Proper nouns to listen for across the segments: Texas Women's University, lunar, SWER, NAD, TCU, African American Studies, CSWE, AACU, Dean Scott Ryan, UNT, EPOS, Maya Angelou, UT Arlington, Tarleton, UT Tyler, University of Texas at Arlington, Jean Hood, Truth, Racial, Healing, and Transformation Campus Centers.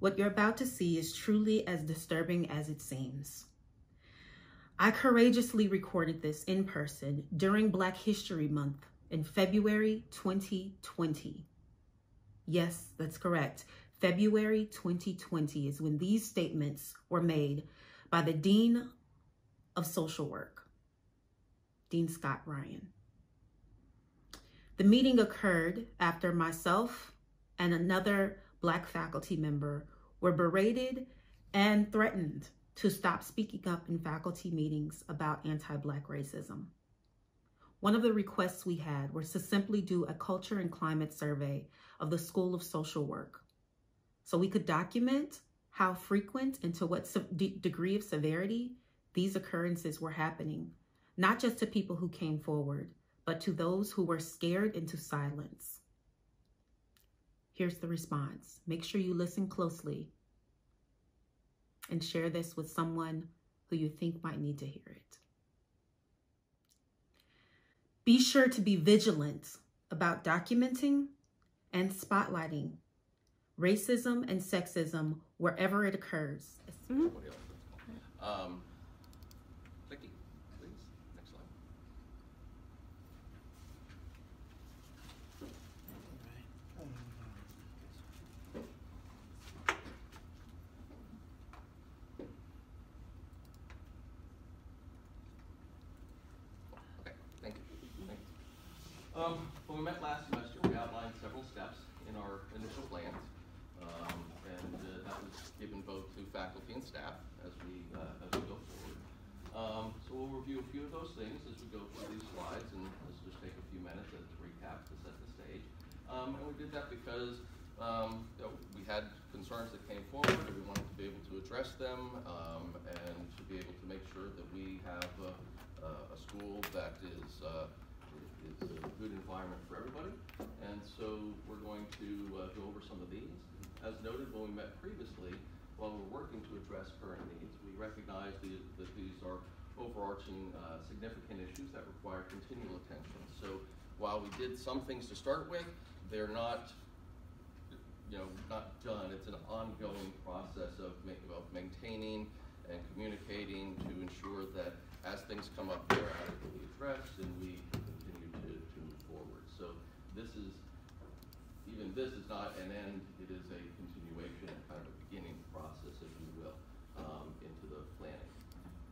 What you're about to see is truly as disturbing as it seems. I courageously recorded this in person during Black History Month in February 2020. Yes, that's correct. February 2020 is when these statements were made by the Dean of Social Work, Dean Scott Ryan. The meeting occurred after myself and another Black faculty member were berated and threatened to stop speaking up in faculty meetings about anti-Black racism. One of the requests we had was to simply do a culture and climate survey of the School of Social Work so we could document how frequent and to what degree of severity these occurrences were happening, not just to people who came forward, but to those who were scared into silence. Here's the response. Make sure you listen closely and share this with someone who you think might need to hear it. Be sure to be vigilant about documenting and spotlighting racism and sexism wherever it occurs. Mm-hmm. Clicky, please, next slide. When we met last semester, we outlined several steps in our initial plans, and that was given both to faculty and staff as we go forward. So we'll review a few of those things as we go through these slides, and let's just take a few minutes to recap to set the stage. And we did that because we had concerns that came forward, and we wanted to be able to address them, and to be able to make sure that we have a school that is it's a good environment for everybody, and so we're going to go over some of these. As noted when we met previously, while we're working to address current needs, we recognize that these are overarching significant issues that require continual attention. So while we did some things to start with, they're not, not done. It's an ongoing process of maintaining and communicating to ensure that as things come up, they're adequately addressed and we continue to move forward. So this is not an end, it is a continuation and kind of a beginning process, if you will, into the planning.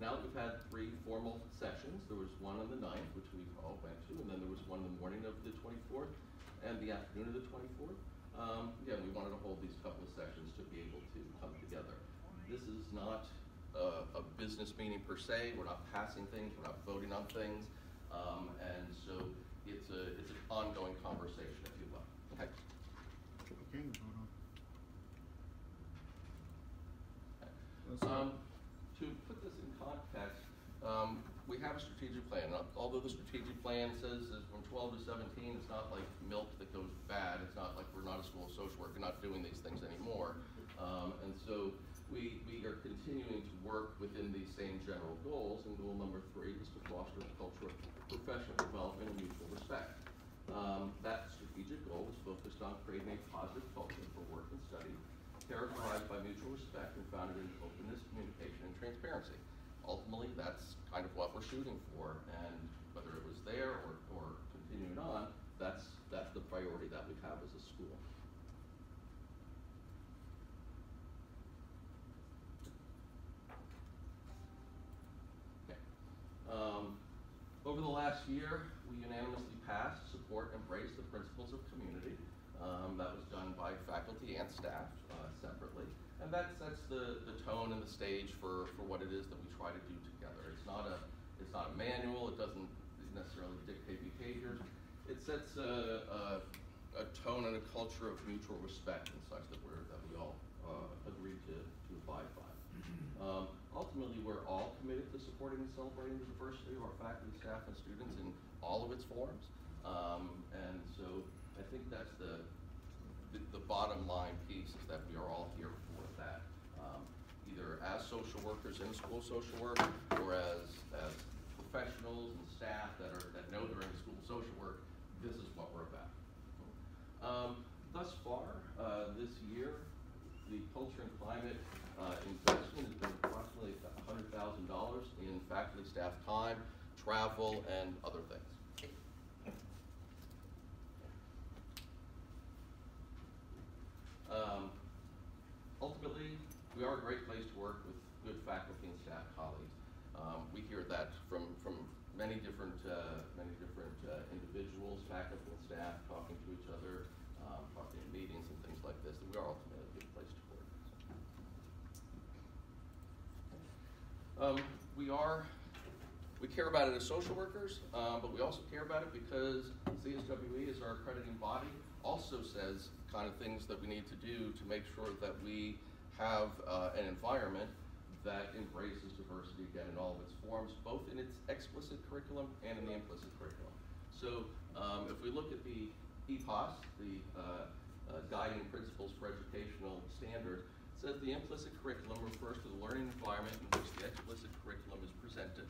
Now that we've had three formal sessions, there was one on the 9th, which we all went to, and then there was one in the morning of the 24th and the afternoon of the 24th. We wanted to hold these couple of sessions to be able to come together. This is not a business meeting per se. We're not passing things, we're not voting on things, and so it's an ongoing conversation, if you will. Okay. To put this in context, we have a strategic plan. Although the strategic plan says that from 12 to 17, it's not like milk that goes bad. It's not like we're not a school of social work. We're not doing these things anymore, and so. We are continuing to work within these same general goals, and goal number 3 is to foster a culture of professional development and mutual respect. That strategic goal is focused on creating a positive culture for work and study, characterized by mutual respect and founded in openness, communication, and transparency. Ultimately, that's kind of what we're shooting for, and whether it was there or continuing on, that's the priority that we have as a school. Over the last year, we unanimously passed, support, and embrace the principles of community. That was done by faculty and staff separately. And that sets the tone and the stage for what it is that we try to do together. It's not a manual, it doesn't necessarily dictate behaviors. It sets a tone and a culture of mutual respect and such that we all agree to abide by. Ultimately, we're all committed to supporting and celebrating the diversity of our faculty, staff, and students in all of its forms. And so I think that's the bottom line piece, is that we are all here for that, either as social workers in school social work or as professionals and staff that know they're in school social work. This is what we're about. Thus far, this year, the culture and climate investment has been approximately $100,000 in faculty, staff time, travel, and other things. Ultimately, we are a great place to work with good faculty and staff colleagues. We hear that from many different individuals, faculty and staff, talking to each other, talking in meetings and things like this. And we are ultimately a good place to work. We care about it as social workers, but we also care about it because CSWE is our accrediting body. Also says kind of things that we need to do to make sure that we have an environment that embraces diversity again in all of its forms, both in its explicit curriculum and in the implicit curriculum. So if we look at the EPOS, the Guiding Principles for Educational Standards, it says the implicit curriculum refers to the learning environment in which the explicit curriculum is presented.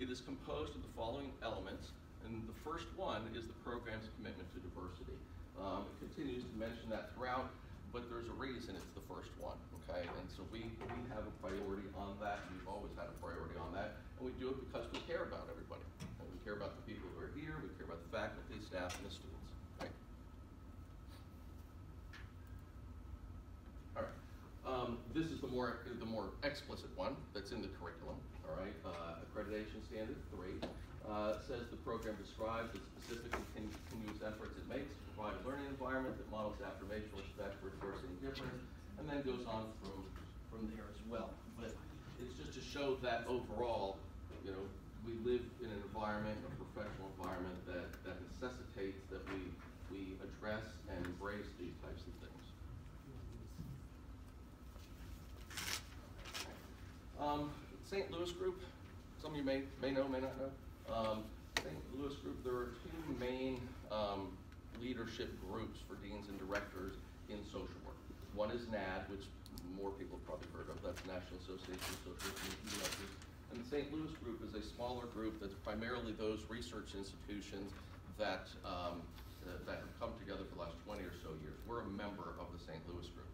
It is composed of the following elements, and the first one is the program's commitment to diversity. It continues to mention that throughout, but there's a reason it's the first one, okay? And so we have a priority on that. We've always had a priority on that, and we do it because we care about everybody. And we care about the people who are here. We care about the faculty, staff, and the students. Okay? All right. This is the more explicit one that's in the curriculum. All right. Accreditation standard 3. Says the program describes the specific and continuous efforts it makes to provide a learning environment that models affirmation, respect for diversity and difference, and then goes on from there as well. But it's just to show that overall, you know, we live in an environment, a professional environment that necessitates that we address and embrace these types of things. St. Louis Group, some of you may know, may not know. St. Louis Group, there are two main leadership groups for deans and directors in social work. One is NAD, which more people have probably heard of. That's National Association of Social Work Community Directors. And the St. Louis Group is a smaller group that's primarily those research institutions that have come together for the last 20 or so years. We're a member of the St. Louis Group.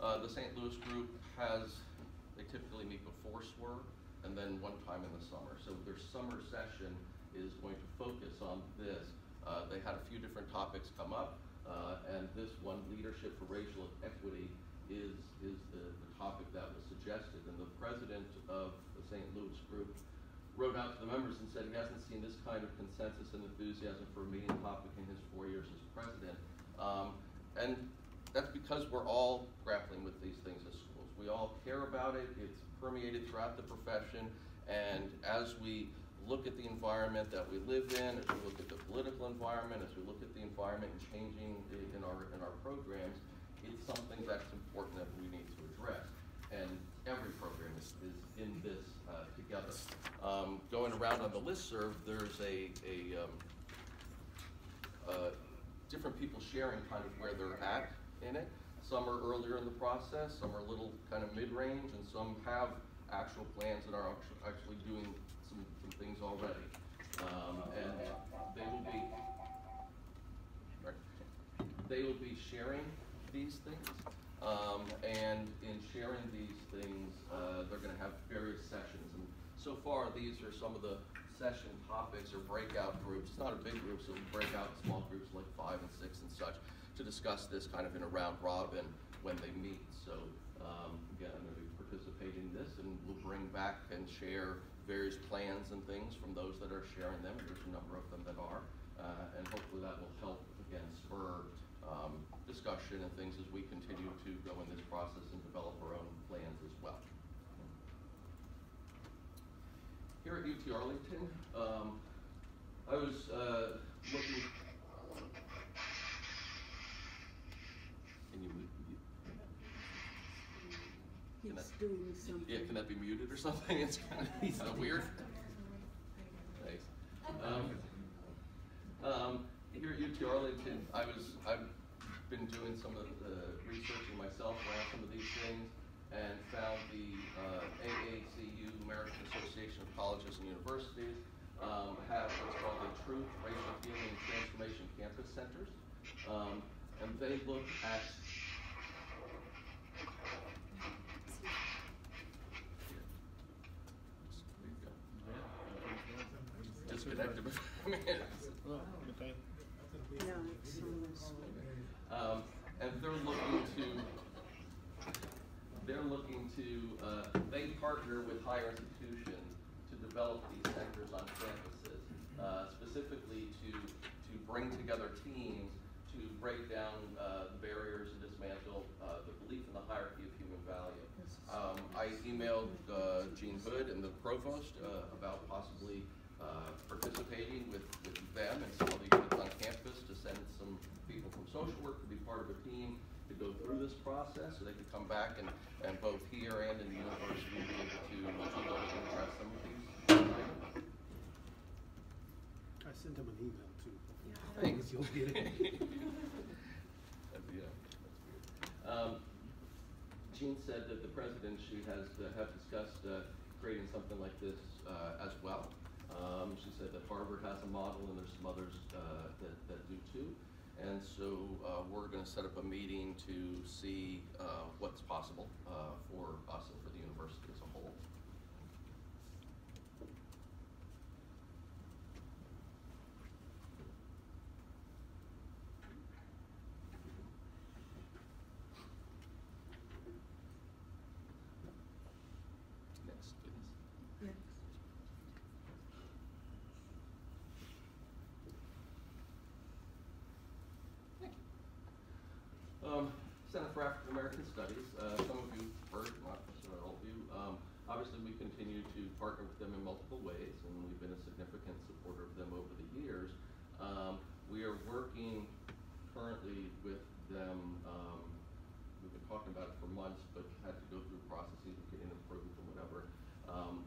The St. Louis Group they typically meet before SWER, and then one time in the summer. So their summer session is going to focus on this. They had a few different topics come up, and this one, leadership for racial equity, is the topic that was suggested. And the president of the St. Louis Group wrote out to the members and said he hasn't seen this kind of consensus and enthusiasm for a meeting topic in his 4 years as president. And that's because we're all grappling with these things as schools. We all care about it. It's permeated throughout the profession, and as we look at the environment that we live in, as we look at the political environment, as we look at the environment and changing in our programs, it's something that's important that we need to address. And every program is in this together. Going around on the listserv, there's different people sharing kind of where they're at in it. Some are earlier in the process, some are a little kind of mid-range, and some have actual plans and are actually doing some things already. And they will be sharing these things, and in sharing these things, they're going to have various sessions. And so far, these are some of the session topics or breakout groups. It's not a big group, so we break out small groups like 5 and 6 and such, to discuss this kind of in a round robin when they meet. So again, I'm going to be participating in this, and we'll bring back and share various plans and things from those that are sharing them. There's a number of them that are, and hopefully that will help, again, spur discussion and things as we continue to go in this process and develop our own plans as well. Here at UT Arlington, I was looking. Can that be muted or something? It's kind of weird. Thanks. Here at UT Arlington, I've been doing some of the researching myself around some of these things, and found the AACU, American Association of Colleges and Universities, have what's called the Truth, Racial, Healing, and Transformation Campus Centers, and they look at elected before me. And they partner with higher institutions to develop these centers on campuses, specifically to bring together teams to break down the barriers and dismantle the belief in the hierarchy of human value. I emailed Jean Hood and the provost about possibly participating with them and some of the units on campus to send some people from social work to be part of a team to go through this process so they could come back and both here and in the university be able to address some of these. I sent them an email too. Yeah. Thanks. You'll get it. Yeah, that's weird. Jean said that the presidency has have discussed creating something like this as well. She said that Harvard has a model and there's some others that do too. And so we're going to set up a meeting to see what's possible for us and for the university as a whole. Center for African American Studies, some of you heard, not necessarily all of you. Obviously we continue to partner with them in multiple ways, and we've been a significant supporter of them over the years. We are working currently with them, we've been talking about it for months, but had to go through processes of getting approved and whatever,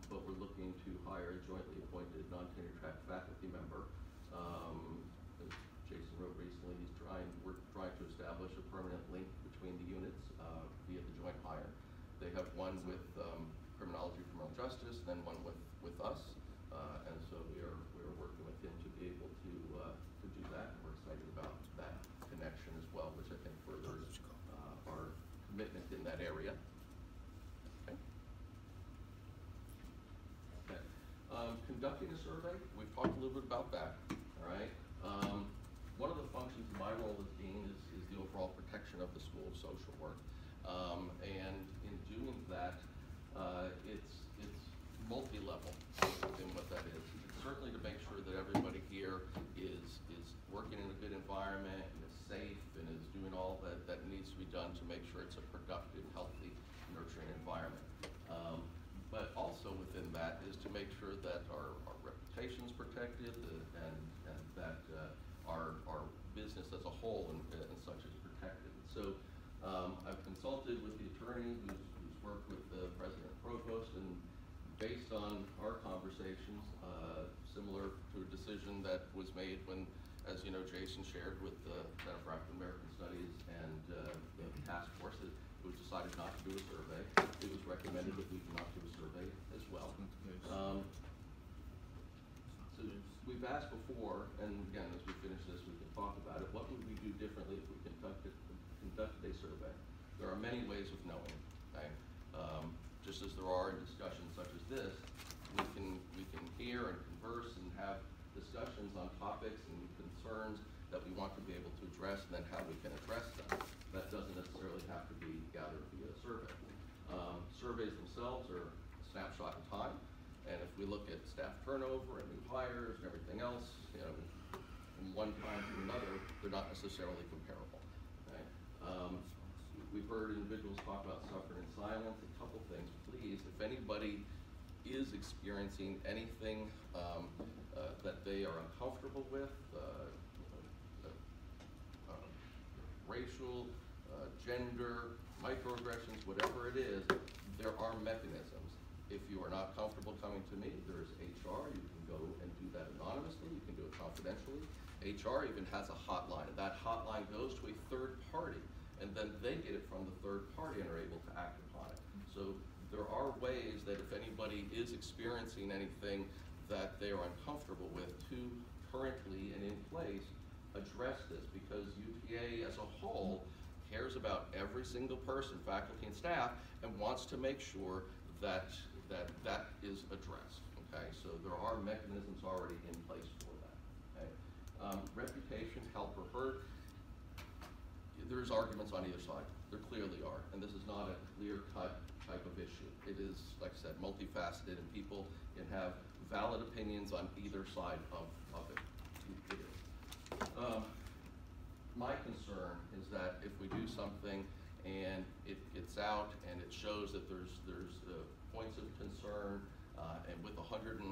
but we're looking to hire a jointly appointed non-tenure track faculty member. Jason wrote recently, we're trying to establish a permanent link between the units via the joint hire. They have one with criminology, criminal justice, then one with us, and so we are working with him to be able to do that. And we're excited about that connection as well, which I think furthers our commitment in that area. Okay. Conducting a survey, we've talked a little bit about that. All right. One of the functions of my role as dean is the overall protection of the School of Social Work, and in doing that, it's multi-level in what that is. It's certainly to make sure that everybody here is working in a good environment and is safe and is doing all that needs to be done to make sure it's a productive, healthy, nurturing environment. But also within that is to make sure that our reputation is protected and that our business as a whole and such is protected. So I've consulted with the attorney who's worked with the president and provost, and based on our conversations, similar to a decision that was made when, as you know, Jason shared with the Center for African American Studies and the task force, it was decided not to do a survey. It was recommended that we do not do a survey as well. We've asked before, and again, as we finish this, we can talk about it. What would we do differently if we conducted a survey? There are many ways of knowing, right? Just as there are in discussions such as this, we can hear and converse and have discussions on topics and concerns that we want to be able to address, and then how we can address them. That doesn't necessarily have to be gathered via a survey. Surveys themselves are a snapshot in time. And if we look at staff turnover and new hires and everything else, you know, from one time to another, they're not necessarily comparable. Right? We've heard individuals talk about suffering in silence. A couple things, please. If anybody is experiencing anything that they are uncomfortable with, racial, gender, microaggressions, whatever it is, there are mechanisms. If you are not comfortable coming to me, there's HR. You can go and do that anonymously. You can do it confidentially. HR even has a hotline. And that hotline goes to a third party, and then they get it from the third party and are able to act upon it. So there are ways that if anybody is experiencing anything that they are uncomfortable with, to currently and in place address this, because UTA as a whole cares about every single person, faculty and staff, and wants to make sure that that is addressed, Okay, so there are mechanisms already in place for that. Okay, reputation, help, referred. There's arguments on either side. There clearly are, and this is not a clear-cut type of issue. It is, like I said, multifaceted, and people can have valid opinions on either side of it. My concern is that if we do something and it gets out and it shows that there's points of concern, and with 150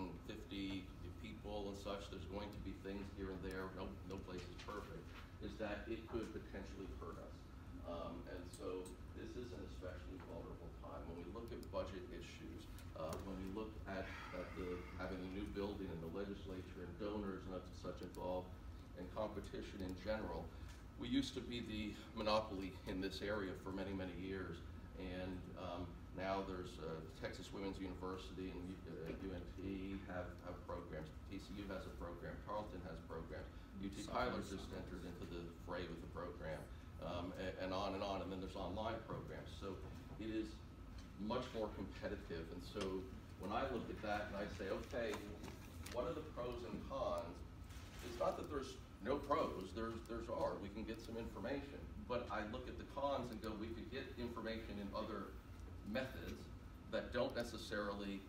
people and such, there's going to be things here and there. No place is perfect. Is that it could potentially hurt us. And so this is an especially vulnerable time. When we look at budget issues, when we look at having a new building and the legislature and donors and such involved, and competition in general, we used to be the monopoly in this area for many, many years. And now there's Texas Women's University and UNT have programs. TCU has a program, Tarleton has programs. UT Tyler just entered into the fray with the program, and on and on. And then there's online programs. So it is much more competitive. And so when I look at that and I say, okay, what are the pros and cons? It's not that there's no pros, there are. We can get some information. But I look at the cons and go, we could get information in other methods that don't necessarily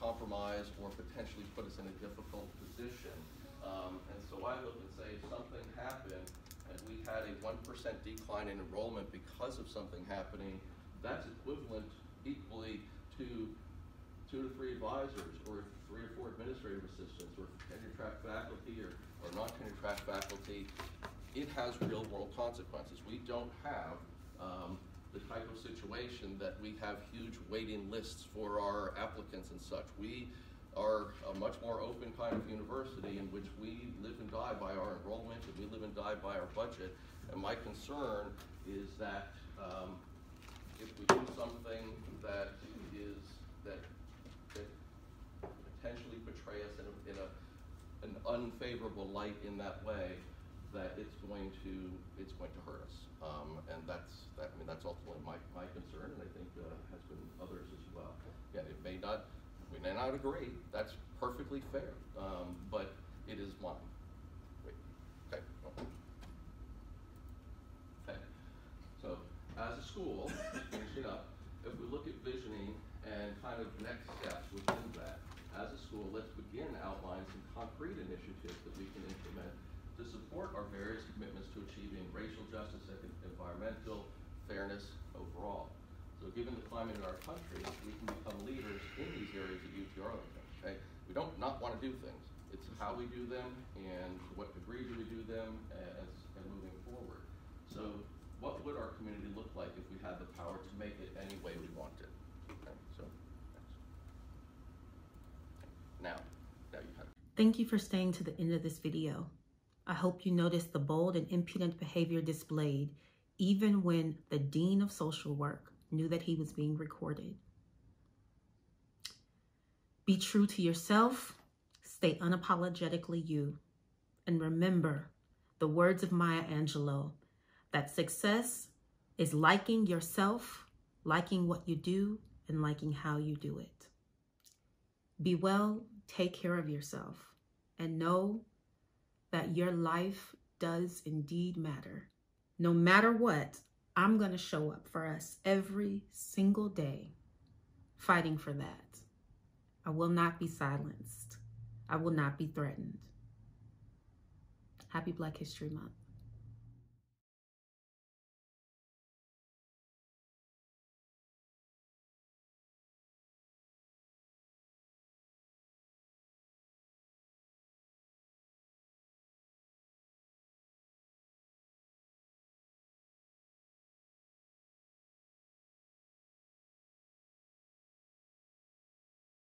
compromise or potentially put us in a difficult position. And so I look and say, if something happened and we had a 1% decline in enrollment because of something happening, that's equivalent equally to 2 to 3 advisors or 3 or 4 administrative assistants or tenure-track faculty or non-tenure-track faculty. It has real-world consequences. We don't have the type of situation that we have huge waiting lists for our applicants and such. We are a much more open kind of university in which we live and die by our enrollment and we live and die by our budget. And my concern is that if we do something that potentially portray us in an unfavorable light in that way, that it's going to hurt us, and that's ultimately my concern, and I think has been others as well. Yeah, we may not agree. That's perfectly fair, but it is mine. Wait, okay. Okay. So as a school, finishing up, if we look at visioning and kind of next steps within that, as a school, let's begin to outline some concrete initiatives that we can implement to support our various commitments to achieving racial justice and environmental fairness overall. So given the climate in our country, we can become leaders in these areas at UT Arlington, okay? We don't not want to do things. It's how we do them and what degree do we do them and moving forward. So what would our community look like if we had the power to make it any way we want it? Okay, so now you have it. Thank you for staying to the end of this video. I hope you noticed the bold and impudent behavior displayed, even when the Dean of Social Work knew that he was being recorded. Be true to yourself, stay unapologetically you, and remember the words of Maya Angelou, that success is liking yourself, liking what you do, and liking how you do it. Be well, take care of yourself, and know that your life does indeed matter. No matter what, I'm gonna show up for us every single day, fighting for that. I will not be silenced. I will not be threatened. Happy Black History Month.